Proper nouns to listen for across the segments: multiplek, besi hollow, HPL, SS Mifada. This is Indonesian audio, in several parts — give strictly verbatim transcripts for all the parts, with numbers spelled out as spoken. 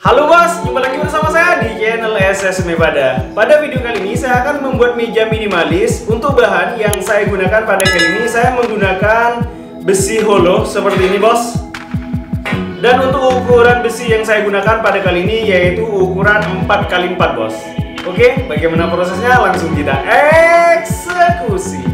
Halo bos, jumpa lagi bersama saya di channel S S Mifada. Pada video kali ini saya akan membuat meja minimalis. Untuk bahan yang saya gunakan pada kali ini, saya menggunakan besi hollow seperti ini bos. Dan untuk ukuran besi yang saya gunakan pada kali ini yaitu ukuran empat kali empat bos. Oke, bagaimana prosesnya? Langsung kita eksekusi.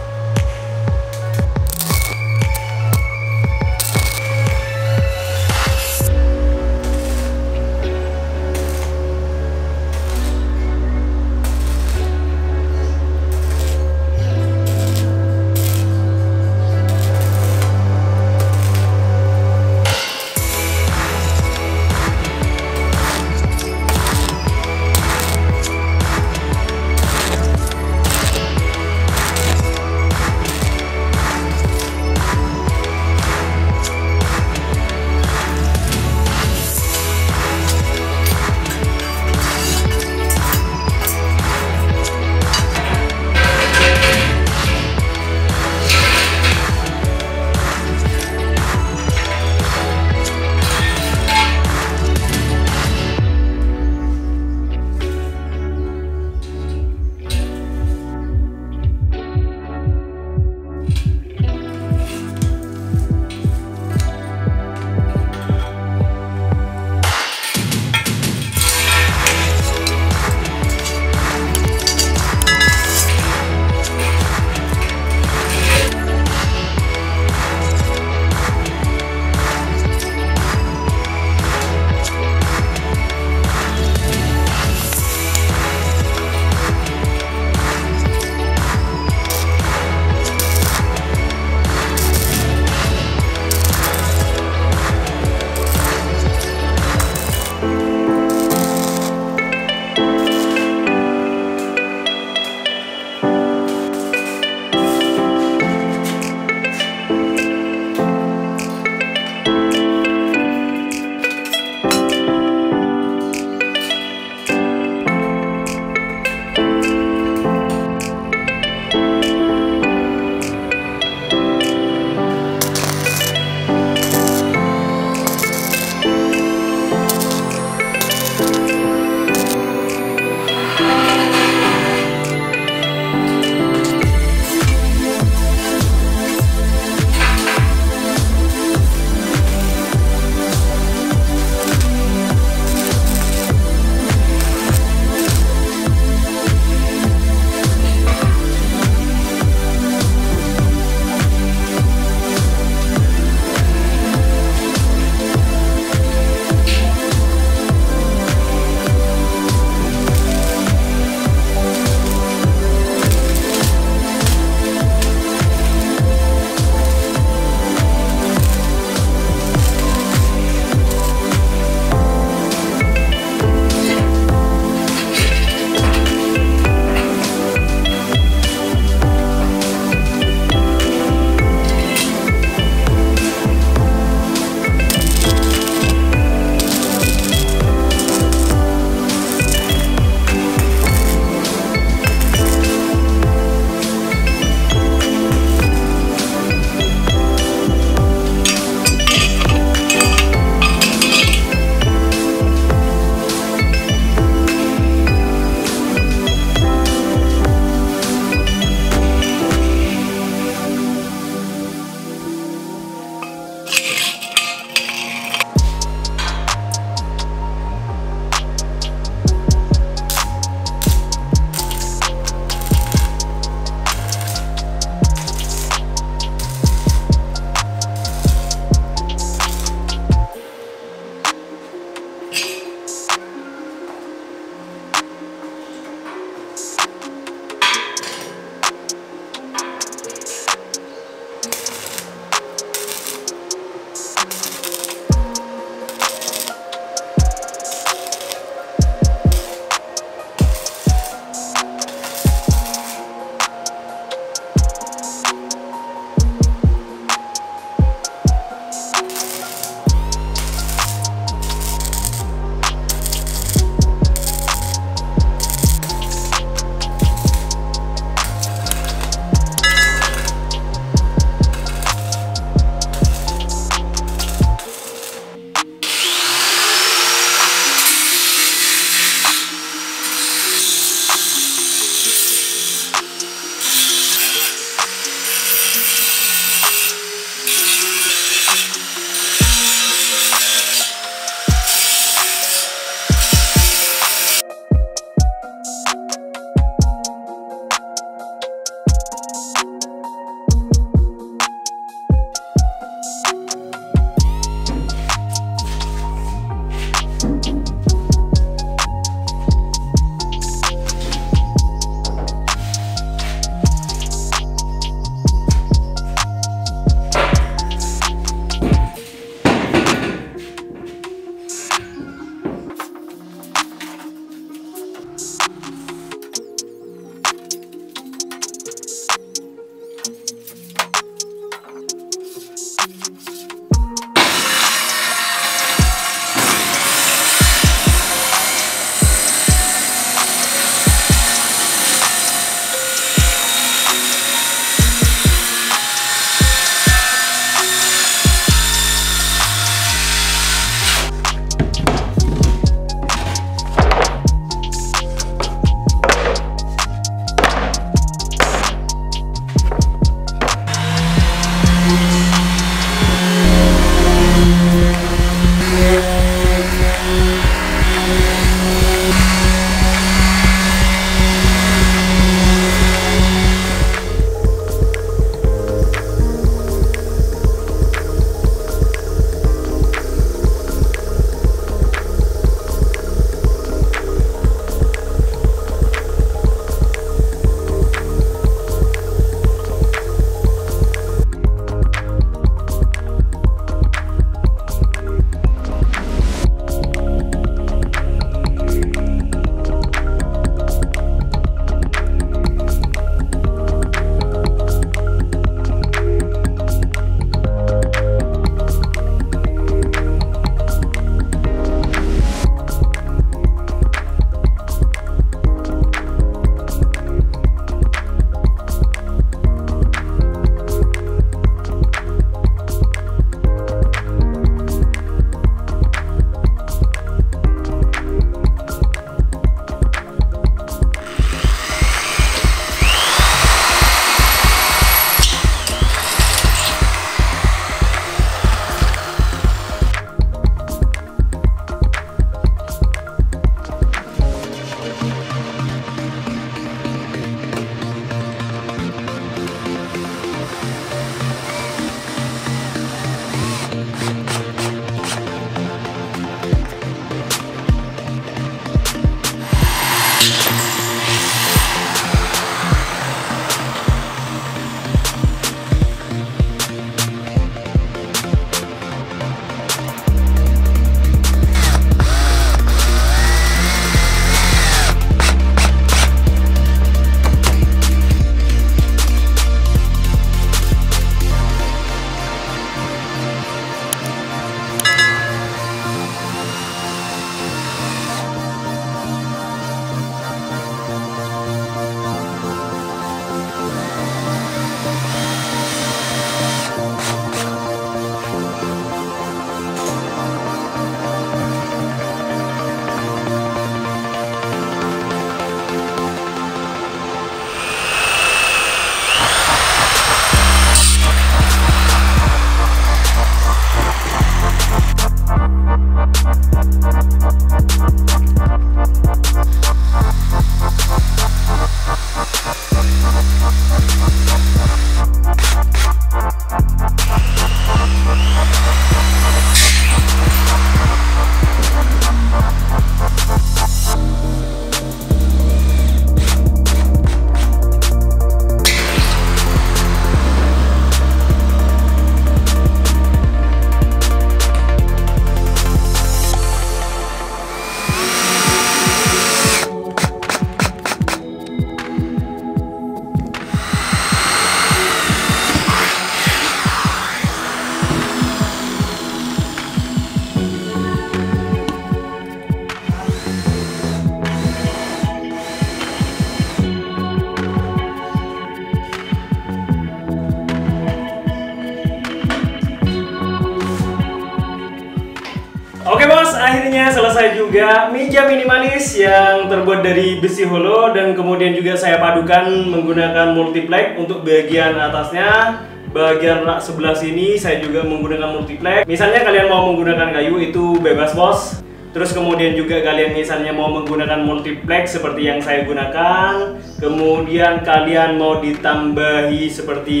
Oke bos, akhirnya selesai juga meja minimalis yang terbuat dari besi hollow dan kemudian juga saya padukan menggunakan multiplex untuk bagian atasnya. Bagian rak sebelah sini saya juga menggunakan multiplex. Misalnya kalian mau menggunakan kayu itu bebas bos. Terus kemudian juga kalian misalnya mau menggunakan multiplex seperti yang saya gunakan. Kemudian kalian mau ditambahi seperti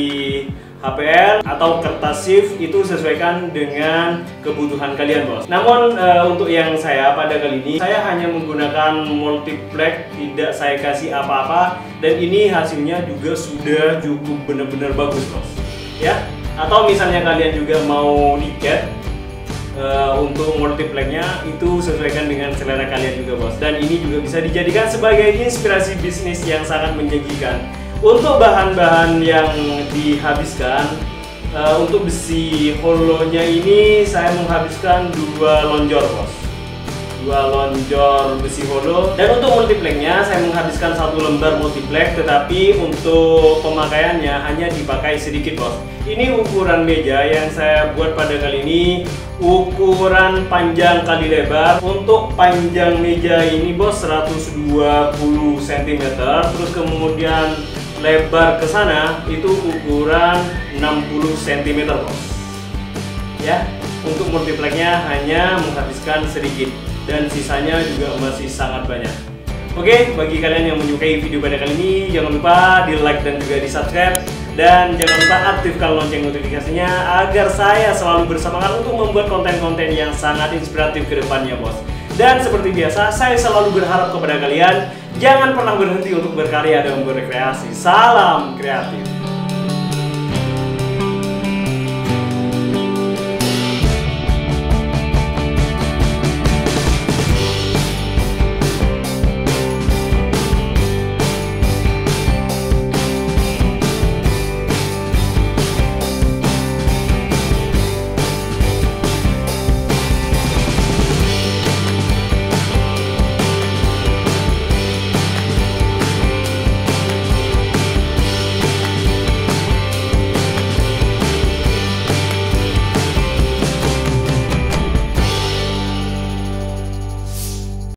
H P L atau kertas shift itu sesuaikan dengan kebutuhan kalian bos. Namun e, untuk yang saya pada kali ini saya hanya menggunakan multiplex, tidak saya kasih apa-apa dan ini hasilnya juga sudah cukup benar-benar bagus bos. Ya. Atau misalnya kalian juga mau niket e, untuk multiplexnya itu sesuaikan dengan selera kalian juga bos. Dan ini juga bisa dijadikan sebagai inspirasi bisnis yang sangat menjanjikan. Untuk bahan-bahan yang dihabiskan, uh, untuk besi holonya ini saya menghabiskan dua lonjor bos, dua lonjor besi holo. Dan untuk multiplexnya saya menghabiskan satu lembar multiplex, tetapi untuk pemakaiannya hanya dipakai sedikit bos. Ini ukuran meja yang saya buat pada kali ini, ukuran panjang kali lebar. Untuk panjang meja ini bos seratus dua puluh sentimeter, terus kemudian lebar ke sana itu ukuran enam puluh sentimeter bos. Ya, untuk multiplexnya hanya menghabiskan sedikit dan sisanya juga masih sangat banyak. Oke, bagi kalian yang menyukai video pada kali ini jangan lupa di like dan juga di subscribe dan jangan lupa aktifkan lonceng notifikasinya agar saya selalu bersemangat untuk membuat konten-konten yang sangat inspiratif ke depannya bos. Dan seperti biasa saya selalu berharap kepada kalian jangan pernah berhenti untuk berkarya dan berkreasi. Salam kreatif.